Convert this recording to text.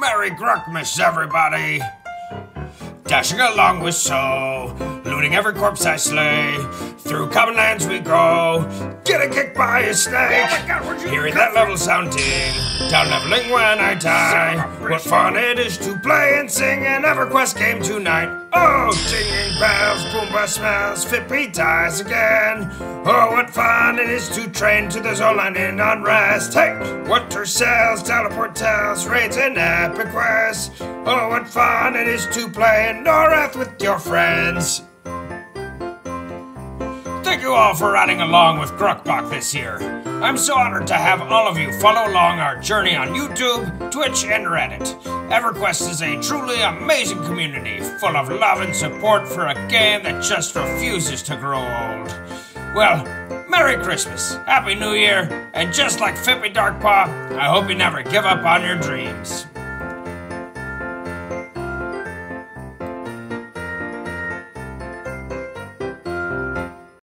Merry Grukkmas, everybody! Dashing along with soul, looting every corpse I slay. Through common lands we go, getting kicked by a snake. Oh my God, where'd you hearing that level sounding, down-leveling when I die. What fun it is to play and sing an EverQuest game tonight. Oh, dinging bells, boomba smells, Fippy dies again. Oh, what fun it is to train to the Zoland in Unrest. Hey, water sails, teleport tells, raids in epic quest. Oh, what fun it is to play in Norrath with your friends. Thank you all for riding along with Grukkbok this year. I'm so honored to have all of you follow along our journey on YouTube, Twitch, and Reddit. EverQuest is a truly amazing community, full of love and support for a game that just refuses to grow old. Well, Merry Christmas, Happy New Year, and just like Fippy Darkpaw, I hope you never give up on your dreams.